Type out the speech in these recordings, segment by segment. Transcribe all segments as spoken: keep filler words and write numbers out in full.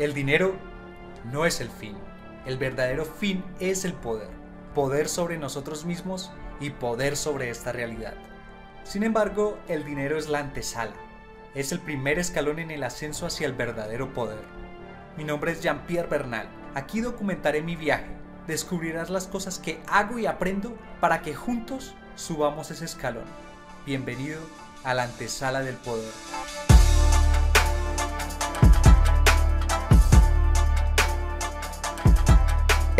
El dinero no es el fin. El verdadero fin es el poder. Poder sobre nosotros mismos y poder sobre esta realidad. Sin embargo, el dinero es la antesala. Es el primer escalón en el ascenso hacia el verdadero poder. Mi nombre es Jean-Pierre Bernal. Aquí documentaré mi viaje. Descubrirás las cosas que hago y aprendo para que juntos subamos ese escalón. Bienvenido a la antesala del poder.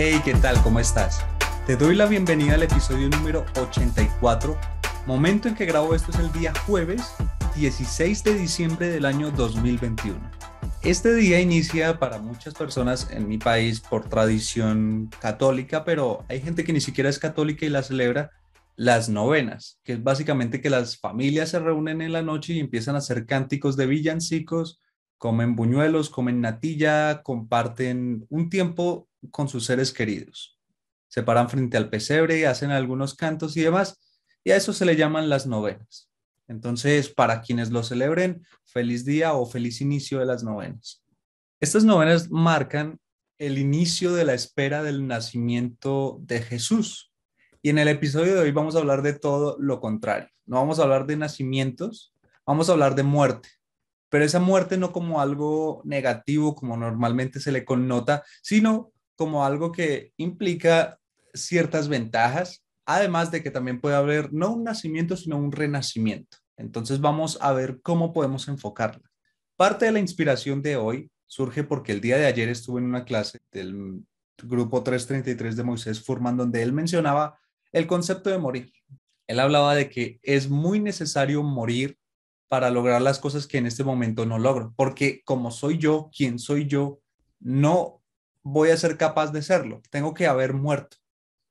Hey, ¿qué tal? ¿Cómo estás? Te doy la bienvenida al episodio número ochenta y cuatro. Momento en que grabo esto es el día jueves dieciséis de diciembre del año dos mil veintiuno. Este día inicia para muchas personas en mi país por tradición católica, pero hay gente que ni siquiera es católica y la celebra las novenas, que es básicamente que las familias se reúnen en la noche y empiezan a hacer cánticos de villancicos, comen buñuelos, comen natilla, comparten un tiempo con sus seres queridos. Se paran frente al pesebre, hacen algunos cantos y demás, y a eso se le llaman las novenas. Entonces, para quienes lo celebren, feliz día o feliz inicio de las novenas. Estas novenas marcan el inicio de la espera del nacimiento de Jesús. Y en el episodio de hoy vamos a hablar de todo lo contrario. No vamos a hablar de nacimientos, vamos a hablar de muerte. Pero esa muerte no como algo negativo, como normalmente se le connota, sino como algo que implica ciertas ventajas, además de que también puede haber no un nacimiento, sino un renacimiento. Entonces vamos a ver cómo podemos enfocarla. Parte de la inspiración de hoy surge porque el día de ayer estuve en una clase del grupo trescientos treinta y tres de Moisés Furman, donde él mencionaba el concepto de morir. Él hablaba de que es muy necesario morir para lograr las cosas que en este momento no logro, porque como soy yo, quien soy yo, no voy a ser capaz de serlo. Tengo que haber muerto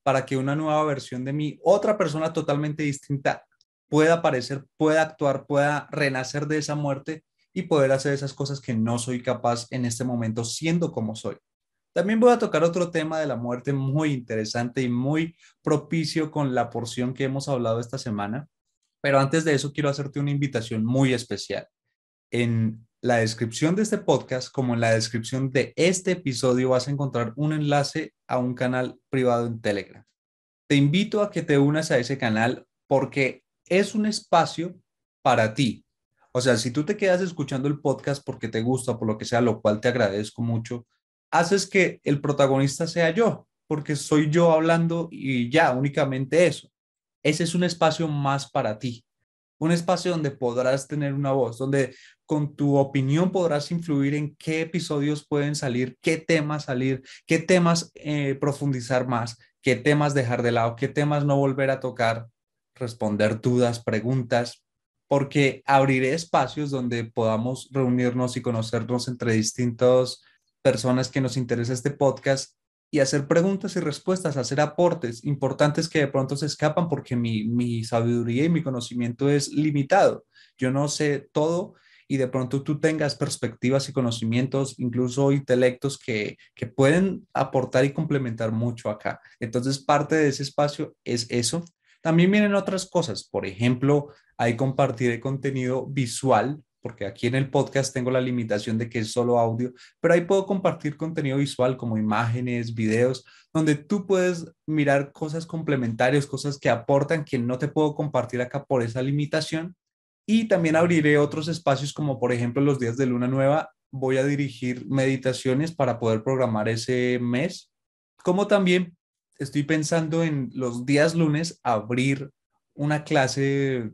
para que una nueva versión de mí, otra persona totalmente distinta, pueda aparecer, pueda actuar, pueda renacer de esa muerte y poder hacer esas cosas que no soy capaz en este momento siendo como soy. También voy a tocar otro tema de la muerte muy interesante y muy propicio con la porción que hemos hablado esta semana, pero antes de eso quiero hacerte una invitación muy especial. En la descripción de este podcast, como en la descripción de este episodio, vas a encontrar un enlace a un canal privado en Telegram. Te invito a que te unas a ese canal porque es un espacio para ti. O sea, si tú te quedas escuchando el podcast porque te gusta, por lo que sea, lo cual te agradezco mucho, haces que el protagonista sea yo, porque soy yo hablando y ya, únicamente eso. Ese es un espacio más para ti. Un espacio donde podrás tener una voz, donde con tu opinión podrás influir en qué episodios pueden salir, qué temas salir, qué temas eh, profundizar más, qué temas dejar de lado, qué temas no volver a tocar, responder dudas, preguntas, porque abriré espacios donde podamos reunirnos y conocernos entre distintas personas que nos interesa este podcast y hacer preguntas y respuestas, hacer aportes importantes que de pronto se escapan porque mi, mi sabiduría y mi conocimiento es limitado. Yo no sé todo y de pronto tú tengas perspectivas y conocimientos, incluso intelectos que, que pueden aportar y complementar mucho acá. Entonces parte de ese espacio es eso. También vienen otras cosas, por ejemplo, ahí compartiré contenido visual, porque aquí en el podcast tengo la limitación de que es solo audio, pero ahí puedo compartir contenido visual como imágenes, videos, donde tú puedes mirar cosas complementarias, cosas que aportan que no te puedo compartir acá por esa limitación. Y también abriré otros espacios como por ejemplo los días de Luna Nueva. Voy a dirigir meditaciones para poder programar ese mes. Como también estoy pensando en los días lunes abrir una clase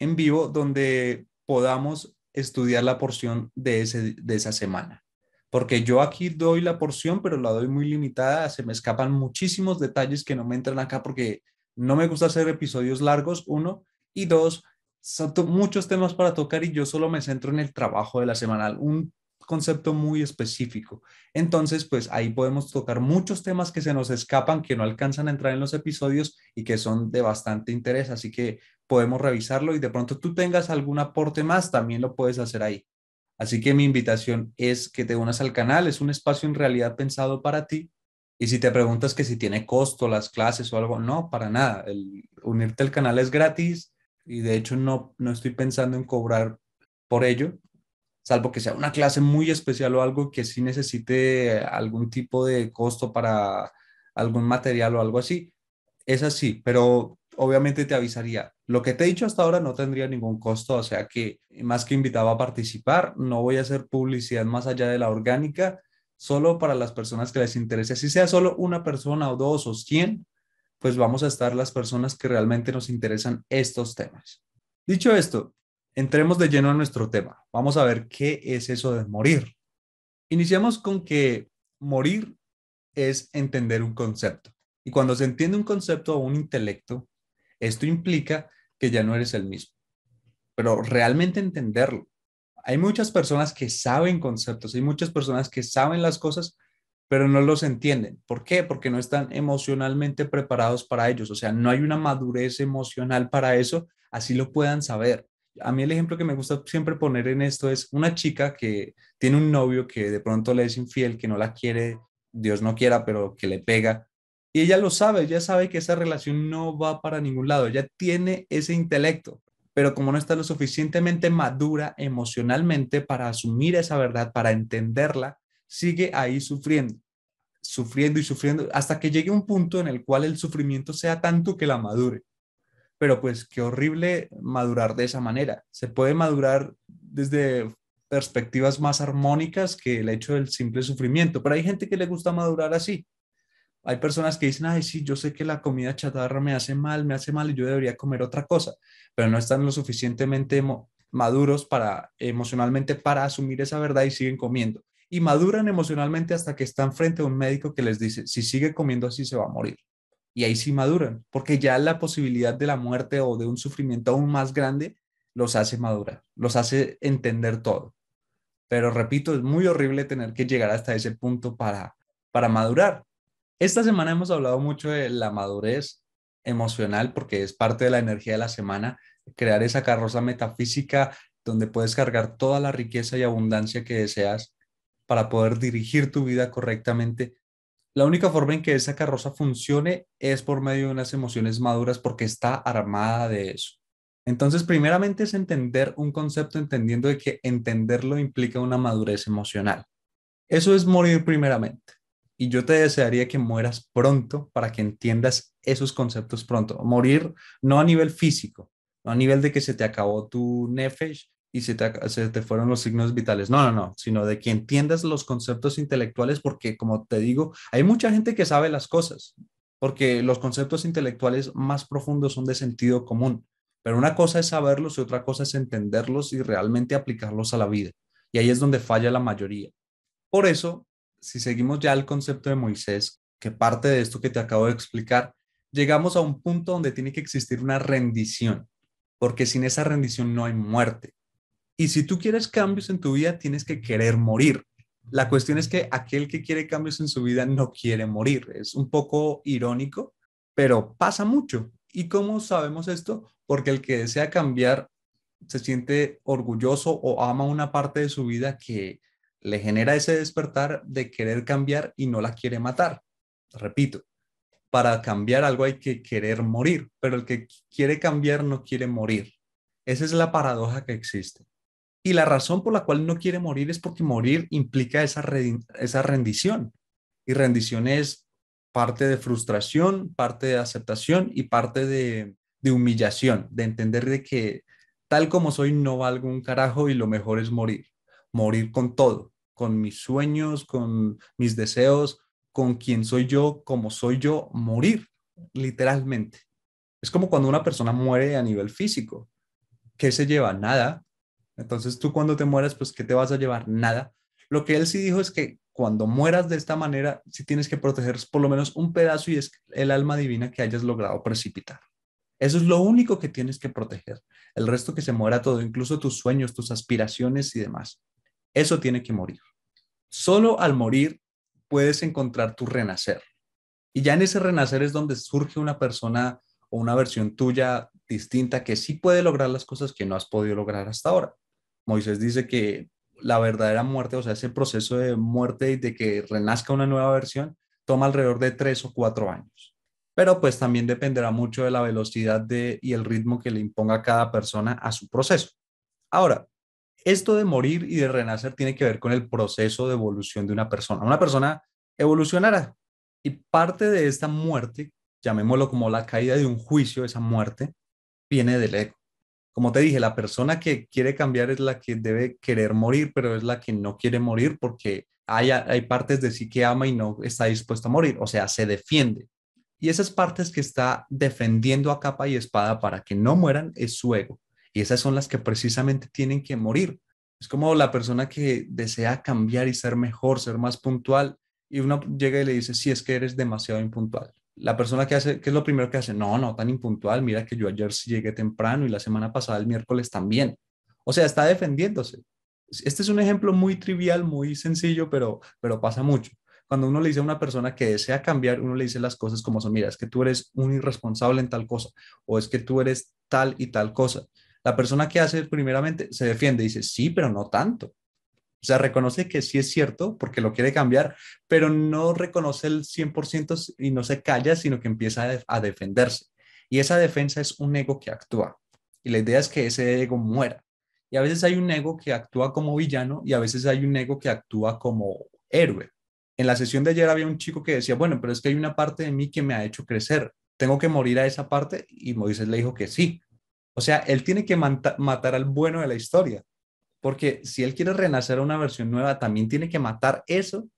en vivo donde podamos estudiar la porción de, ese, de esa semana. Porque yo aquí doy la porción, pero la doy muy limitada. Se me escapan muchísimos detalles que no me entran acá porque no me gusta hacer episodios largos, uno. Y dos, son muchos temas para tocar y yo solo me centro en el trabajo de la semanal, un concepto muy específico. Entonces, pues ahí podemos tocar muchos temas que se nos escapan, que no alcanzan a entrar en los episodios y que son de bastante interés. Así que podemos revisarlo y de pronto tú tengas algún aporte más, también lo puedes hacer ahí. Así que mi invitación es que te unas al canal, es un espacio en realidad pensado para ti. Y si te preguntas que si tiene costo las clases o algo, no, para nada. El unirte al canal es gratis y de hecho no, no estoy pensando en cobrar por ello. salvo que sea una clase muy especial o algo que sí necesite algún tipo de costo para algún material o algo así, es así, pero obviamente te avisaría. Lo que te he dicho hasta ahora no tendría ningún costo, o sea que más que invitaba a participar, no voy a hacer publicidad más allá de la orgánica, solo para las personas que les interese. Si sea solo una persona o dos o cien, pues vamos a estar las personas que realmente nos interesan estos temas. Dicho esto, entremos de lleno a nuestro tema. Vamos a ver qué es eso de morir. Iniciamos con que morir es entender un concepto. Y cuando se entiende un concepto o un intelecto, esto implica que ya no eres el mismo. Pero realmente entenderlo. Hay muchas personas que saben conceptos, hay muchas personas que saben las cosas, pero no los entienden. ¿Por qué? Porque no están emocionalmente preparados para ellos. O sea, no hay una madurez emocional para eso, así lo puedan saber. A mí el ejemplo que me gusta siempre poner en esto es una chica que tiene un novio que de pronto le es infiel, que no la quiere, Dios no quiera, pero que le pega. Y ella lo sabe, ella sabe que esa relación no va para ningún lado, ella tiene ese intelecto, pero como no está lo suficientemente madura emocionalmente para asumir esa verdad, para entenderla, sigue ahí sufriendo, sufriendo y sufriendo, hasta que llegue un punto en el cual el sufrimiento sea tanto que la madure. Pero pues qué horrible madurar de esa manera. Se puede madurar desde perspectivas más armónicas que el hecho del simple sufrimiento, pero hay gente que le gusta madurar así. Hay personas que dicen, ay, sí, yo sé que la comida chatarra me hace mal, me hace mal y yo debería comer otra cosa, pero no están lo suficientemente maduros para, emocionalmente para asumir esa verdad y siguen comiendo. Y maduran emocionalmente hasta que están frente a un médico que les dice, si sigue comiendo así se va a morir. Y ahí sí maduran, porque ya la posibilidad de la muerte o de un sufrimiento aún más grande los hace madurar, los hace entender todo. Pero repito, es muy horrible tener que llegar hasta ese punto para, para madurar. Esta semana hemos hablado mucho de la madurez emocional porque es parte de la energía de la semana, crear esa carroza metafísica donde puedes cargar toda la riqueza y abundancia que deseas para poder dirigir tu vida correctamente. La única forma en que esa carroza funcione es por medio de unas emociones maduras porque está armada de eso. Entonces, primeramente es entender un concepto entendiendo de que entenderlo implica una madurez emocional. Eso es morir primeramente. Y yo te desearía que mueras pronto para que entiendas esos conceptos pronto. Morir no a nivel físico, no a nivel de que se te acabó tu nefesh y se te, se te fueron los signos vitales. No, no, no, sino de que entiendas los conceptos intelectuales porque, como te digo, hay mucha gente que sabe las cosas porque los conceptos intelectuales más profundos son de sentido común. Pero una cosa es saberlos y otra cosa es entenderlos y realmente aplicarlos a la vida. Y ahí es donde falla la mayoría. Por eso, si seguimos ya el concepto de Moisés, que parte de esto que te acabo de explicar, llegamos a un punto donde tiene que existir una rendición, porque sin esa rendición no hay muerte. Y si tú quieres cambios en tu vida, tienes que querer morir. La cuestión es que aquel que quiere cambios en su vida no quiere morir. Es un poco irónico, pero pasa mucho. ¿Y cómo sabemos esto? Porque el que desea cambiar se siente orgulloso o ama una parte de su vida que le genera ese despertar de querer cambiar y no la quiere matar. Repito, para cambiar algo hay que querer morir, pero el que quiere cambiar no quiere morir. Esa es la paradoja que existe. Y la razón por la cual no quiere morir es porque morir implica esa, re- esa rendición. Y rendición es parte de frustración, parte de aceptación y parte de, de humillación, de entender de que tal como soy no valgo un carajo y lo mejor es morir. Morir con todo. Con mis sueños, con mis deseos, con quién soy yo, cómo soy yo, morir, literalmente. Es como cuando una persona muere a nivel físico. ¿Qué se lleva? Nada. Entonces tú cuando te mueras, pues ¿qué te vas a llevar? Nada. Lo que él sí dijo es que cuando mueras de esta manera, sí tienes que proteger por lo menos un pedazo y es el alma divina que hayas logrado precipitar. Eso es lo único que tienes que proteger. El resto que se muera todo, incluso tus sueños, tus aspiraciones y demás. Eso tiene que morir. Solo al morir puedes encontrar tu renacer. Y ya en ese renacer es donde surge una persona o una versión tuya distinta que sí puede lograr las cosas que no has podido lograr hasta ahora. Moisés dice que la verdadera muerte, o sea, ese proceso de muerte y de que renazca una nueva versión, toma alrededor de tres o cuatro años. Pero pues también dependerá mucho de la velocidad de, y el ritmo que le imponga cada persona a su proceso. Ahora, Esto de morir y de renacer tiene que ver con el proceso de evolución de una persona. Una persona evolucionará y parte de esta muerte, llamémoslo como la caída de un juicio, esa muerte, viene del ego. Como te dije, la persona que quiere cambiar es la que debe querer morir, pero es la que no quiere morir porque hay, hay partes de sí que ama y no está dispuesta a morir, o sea, se defiende. Y esas partes que está defendiendo a capa y espada para que no mueran es su ego. Y esas son las que precisamente tienen que morir. Es como la persona que desea cambiar y ser mejor, ser más puntual, y uno llega y le dice, sí, es que eres demasiado impuntual. La persona que hace, ¿qué es lo primero que hace? No, no tan impuntual, mira que yo ayer sí llegué temprano y la semana pasada el miércoles también. O sea, está defendiéndose. Este es un ejemplo muy trivial, muy sencillo, pero, pero pasa mucho. Cuando uno le dice a una persona que desea cambiar, uno le dice las cosas como son, mira, es que tú eres un irresponsable en tal cosa, o es que tú eres tal y tal cosa. La persona que hace primeramente se defiende, dice, sí, pero no tanto. O sea, reconoce que sí es cierto porque lo quiere cambiar, pero no reconoce el cien por ciento y no se calla, sino que empieza a, def- a defenderse. Y esa defensa es un ego que actúa. Y la idea es que ese ego muera. Y a veces hay un ego que actúa como villano y a veces hay un ego que actúa como héroe. En la sesión de ayer había un chico que decía, bueno, pero es que hay una parte de mí que me ha hecho crecer. ¿Tengo que morir a esa parte? Y Moisés le dijo que sí. O sea, él tiene que mata- matar al bueno de la historia. Porque si él quiere renacer a una versión nueva, también tiene que matar eso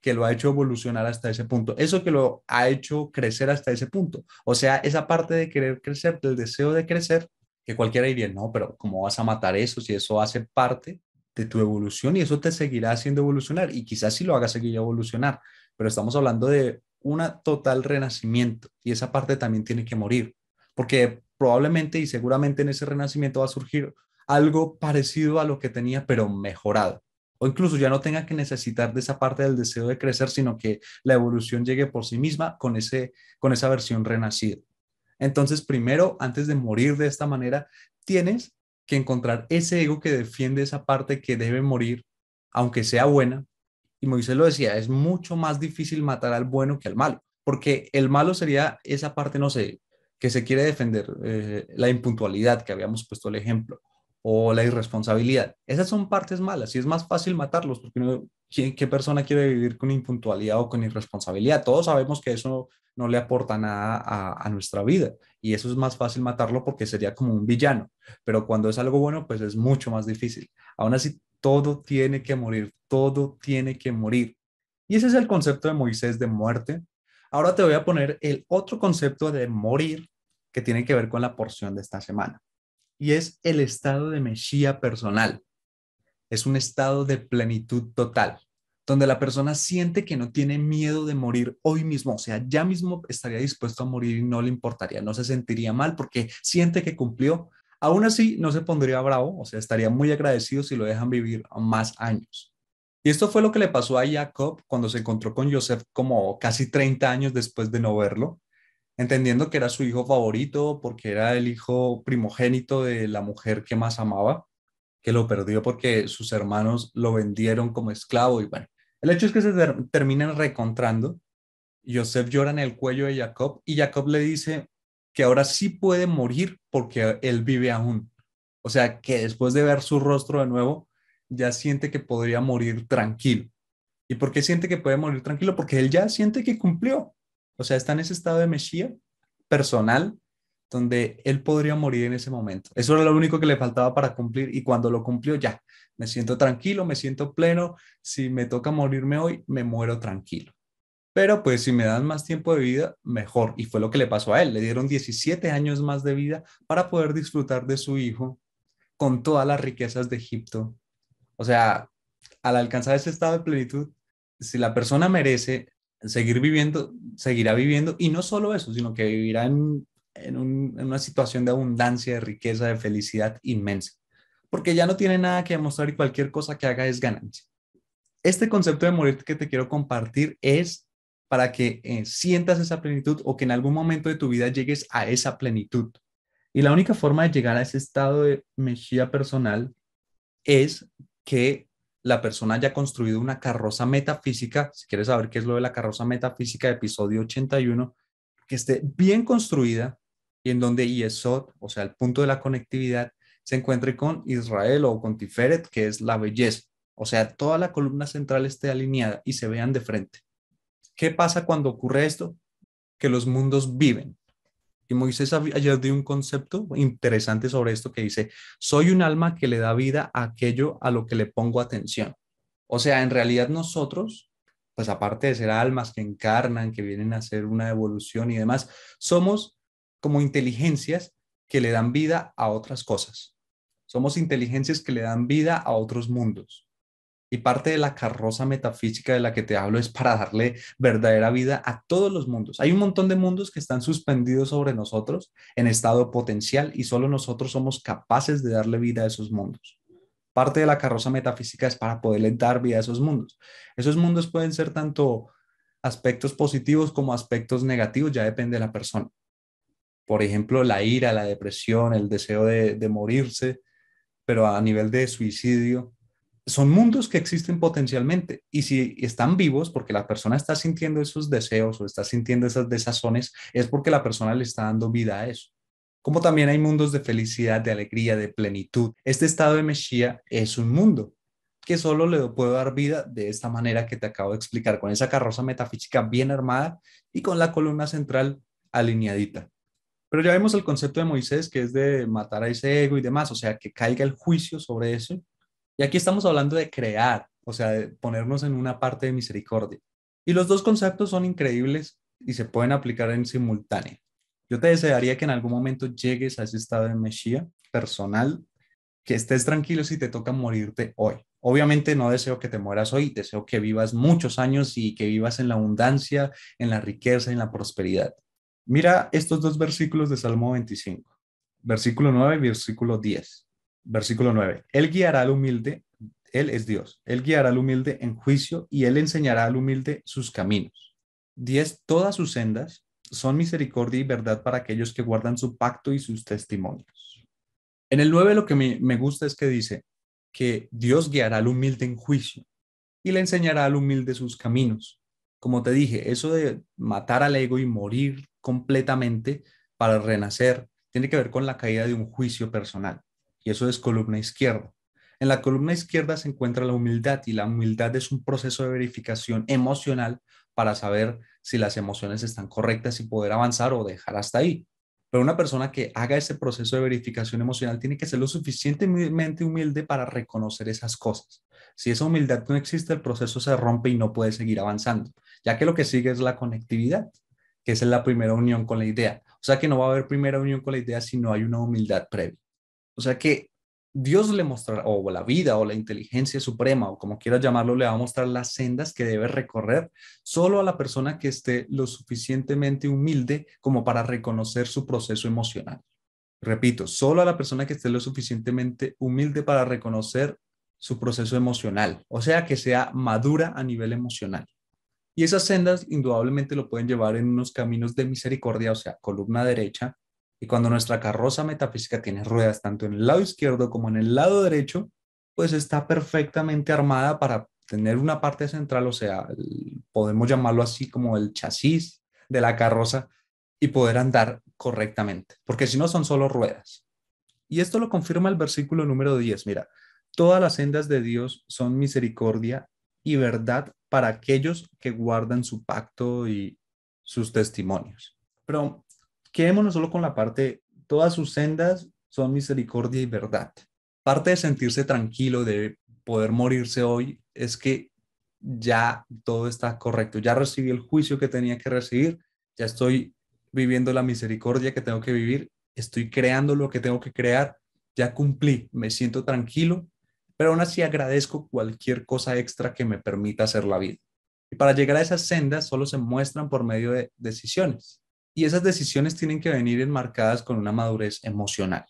que lo ha hecho evolucionar hasta ese punto, eso que lo ha hecho crecer hasta ese punto. O sea, esa parte de querer crecer, del deseo de crecer, que cualquiera diría, no, pero ¿cómo vas a matar eso si eso hace parte de tu evolución y eso te seguirá haciendo evolucionar? Y quizás sí lo haga seguir evolucionar, pero estamos hablando de un total renacimiento y esa parte también tiene que morir, porque probablemente y seguramente en ese renacimiento va a surgir algo parecido a lo que tenía, pero mejorado. O incluso ya no tenga que necesitar de esa parte del deseo de crecer, sino que la evolución llegue por sí misma con, ese, con esa versión renacida. Entonces, primero, antes de morir de esta manera, tienes que encontrar ese ego que defiende esa parte que debe morir, aunque sea buena. Y Moisés lo decía, es mucho más difícil matar al bueno que al malo, porque el malo sería esa parte, no sé, que se quiere defender, eh, la impuntualidad, que habíamos puesto el ejemplo, o la irresponsabilidad. Esas son partes malas y es más fácil matarlos porque uno, ¿qué, qué persona quiere vivir con impuntualidad o con irresponsabilidad? Todos sabemos que eso no, no le aporta nada a, a nuestra vida y eso es más fácil matarlo porque sería como un villano, pero cuando es algo bueno pues es mucho más difícil. Aún así todo tiene que morir, todo tiene que morir y ese es el concepto de Moisés de muerte. Ahora te voy a poner el otro concepto de morir que tiene que ver con la porción de esta semana. Y es el estado de Mesía personal. Es un estado de plenitud total, donde la persona siente que no tiene miedo de morir hoy mismo. O sea, ya mismo estaría dispuesto a morir y no le importaría, no se sentiría mal porque siente que cumplió. Aún así, no se pondría bravo, o sea, estaría muy agradecido si lo dejan vivir más años. Y esto fue lo que le pasó a Jacob cuando se encontró con Yosef como casi treinta años después de no verlo, entendiendo que era su hijo favorito porque era el hijo primogénito de la mujer que más amaba, que lo perdió porque sus hermanos lo vendieron como esclavo. Y bueno, el hecho es que se ter- terminan reencontrando. Yosef llora en el cuello de Jacob y Jacob le dice que ahora sí puede morir porque él vive aún. O sea, que después de ver su rostro de nuevo, ya siente que podría morir tranquilo. ¿Y por qué siente que puede morir tranquilo? Porque él ya siente que cumplió. O sea, está en ese estado de Mesía personal donde él podría morir en ese momento. Eso era lo único que le faltaba para cumplir y cuando lo cumplió ya, me siento tranquilo, me siento pleno. Si me toca morirme hoy, me muero tranquilo. Pero pues si me dan más tiempo de vida, mejor. Y fue lo que le pasó a él. Le dieron diecisiete años más de vida para poder disfrutar de su hijo con todas las riquezas de Egipto. O sea, al alcanzar ese estado de plenitud, si la persona merece seguir viviendo, seguirá viviendo y no solo eso, sino que vivirá en, en, un, en una situación de abundancia, de riqueza, de felicidad inmensa, porque ya no tiene nada que demostrar y cualquier cosa que haga es ganancia. Este concepto de morir que te quiero compartir es para que eh, sientas esa plenitud o que en algún momento de tu vida llegues a esa plenitud. Y la única forma de llegar a ese estado de Mesía personal es que la persona haya construido una carroza metafísica. Si quieres saber qué es lo de la carroza metafísica, episodio ochenta y uno, que esté bien construida y en donde Yesod, o sea, el punto de la conectividad, se encuentre con Israel o con Tiferet, que es la belleza. O sea, toda la columna central esté alineada y se vean de frente. ¿Qué pasa cuando ocurre esto? Que los mundos viven. Y Moisés ayer dio un concepto interesante sobre esto que dice, soy un alma que le da vida a aquello a lo que le pongo atención. O sea, en realidad nosotros, pues aparte de ser almas que encarnan, que vienen a hacer una evolución y demás, somos como inteligencias que le dan vida a otras cosas. Somos inteligencias que le dan vida a otros mundos. Y parte de la carroza metafísica de la que te hablo es para darle verdadera vida a todos los mundos. Hay un montón de mundos que están suspendidos sobre nosotros en estado potencial y solo nosotros somos capaces de darle vida a esos mundos. Parte de la carroza metafísica es para poderle dar vida a esos mundos. Esos mundos pueden ser tanto aspectos positivos como aspectos negativos, ya depende de la persona. Por ejemplo, la ira, la depresión, el deseo de, de morirse, pero a nivel de suicidio. Son mundos que existen potencialmente y si están vivos porque la persona está sintiendo esos deseos o está sintiendo esas desazones es porque la persona le está dando vida a eso. Como también hay mundos de felicidad, de alegría, de plenitud. Este estado de Mesía es un mundo que solo le puedo dar vida de esta manera que te acabo de explicar, con esa carroza metafísica bien armada y con la columna central alineadita. Pero ya vemos el concepto de Moisés que es de matar a ese ego y demás, o sea que caiga el juicio sobre eso. Y aquí estamos hablando de crear, o sea, de ponernos en una parte de misericordia. Y los dos conceptos son increíbles y se pueden aplicar en simultáneo. Yo te desearía que en algún momento llegues a ese estado de Mesía personal, que estés tranquilo si te toca morirte hoy. Obviamente no deseo que te mueras hoy, deseo que vivas muchos años y que vivas en la abundancia, en la riqueza, en la prosperidad. Mira estos dos versículos de Salmo veinticinco, versículo nueve y versículo diez. Versículo nueve. Él guiará al humilde, Él es Dios, Él guiará al humilde en juicio y Él enseñará al humilde sus caminos. diez. Todas sus sendas son misericordia y verdad para aquellos que guardan su pacto y sus testimonios. En el nueve lo que me, me gusta es que dice que Dios guiará al humilde en juicio y le enseñará al humilde sus caminos. Como te dije, eso de matar al ego y morir completamente para renacer tiene que ver con la caída de un juicio personal. Y eso es columna izquierda. En la columna izquierda se encuentra la humildad y la humildad es un proceso de verificación emocional para saber si las emociones están correctas y poder avanzar o dejar hasta ahí. Pero una persona que haga ese proceso de verificación emocional tiene que ser lo suficientemente humilde para reconocer esas cosas. Si esa humildad no existe, el proceso se rompe y no puede seguir avanzando, ya que lo que sigue es la conectividad, que es la primera unión con la idea. O sea que no va a haber primera unión con la idea si no hay una humildad previa. O sea que Dios le mostrará, o la vida, o la inteligencia suprema, o como quiera llamarlo, le va a mostrar las sendas que debe recorrer solo a la persona que esté lo suficientemente humilde como para reconocer su proceso emocional. Repito, solo a la persona que esté lo suficientemente humilde para reconocer su proceso emocional. O sea, que sea madura a nivel emocional. Y esas sendas indudablemente lo pueden llevar en unos caminos de misericordia, o sea, columna derecha. Y cuando nuestra carroza metafísica tiene ruedas tanto en el lado izquierdo como en el lado derecho, pues está perfectamente armada para tener una parte central, o sea, el, podemos llamarlo así como el chasis de la carroza y poder andar correctamente, porque si no son solo ruedas. Y esto lo confirma el versículo número diez, mira, todas las sendas de Dios son misericordia y verdad para aquellos que guardan su pacto y sus testimonios. Pero quedémonos solo con la parte, todas sus sendas son misericordia y verdad. Parte de sentirse tranquilo, de poder morirse hoy, es que ya todo está correcto. Ya recibí el juicio que tenía que recibir, ya estoy viviendo la misericordia que tengo que vivir, estoy creando lo que tengo que crear, ya cumplí, me siento tranquilo, pero aún así agradezco cualquier cosa extra que me permita hacer la vida. Y para llegar a esas sendas solo se muestran por medio de decisiones. Y esas decisiones tienen que venir enmarcadas con una madurez emocional.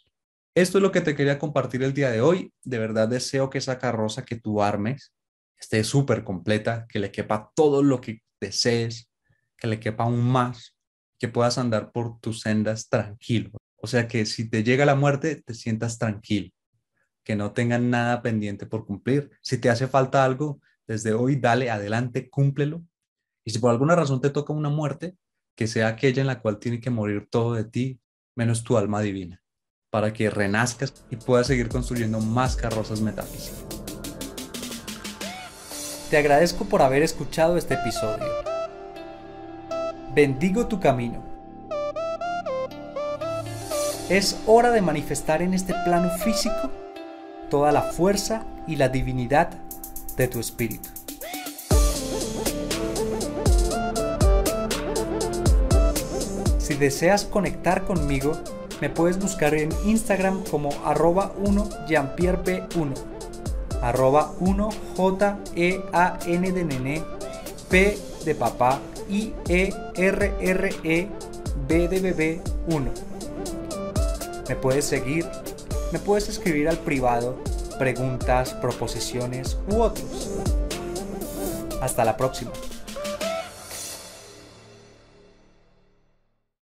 Esto es lo que te quería compartir el día de hoy. De verdad deseo que esa carroza que tú armes esté súper completa, que le quepa todo lo que desees, que le quepa aún más, que puedas andar por tus sendas tranquilo. O sea que si te llega la muerte, te sientas tranquilo, que no tengan nada pendiente por cumplir. Si te hace falta algo, desde hoy dale adelante, cúmplelo. Y si por alguna razón te toca una muerte, que sea aquella en la cual tiene que morir todo de ti, menos tu alma divina, para que renazcas y puedas seguir construyendo más carrozas metafísicas. Te agradezco por haber escuchado este episodio. Bendigo tu camino. Es hora de manifestar en este plano físico toda la fuerza y la divinidad de tu espíritu. Si deseas conectar conmigo, me puedes buscar en Instagram como arroba uno Jean Pierre B uno, arroba uno J E A N de nene P de papá I E R R E B de bebé uno. Me puedes seguir, me puedes escribir al privado, preguntas, proposiciones u otros. Hasta la próxima.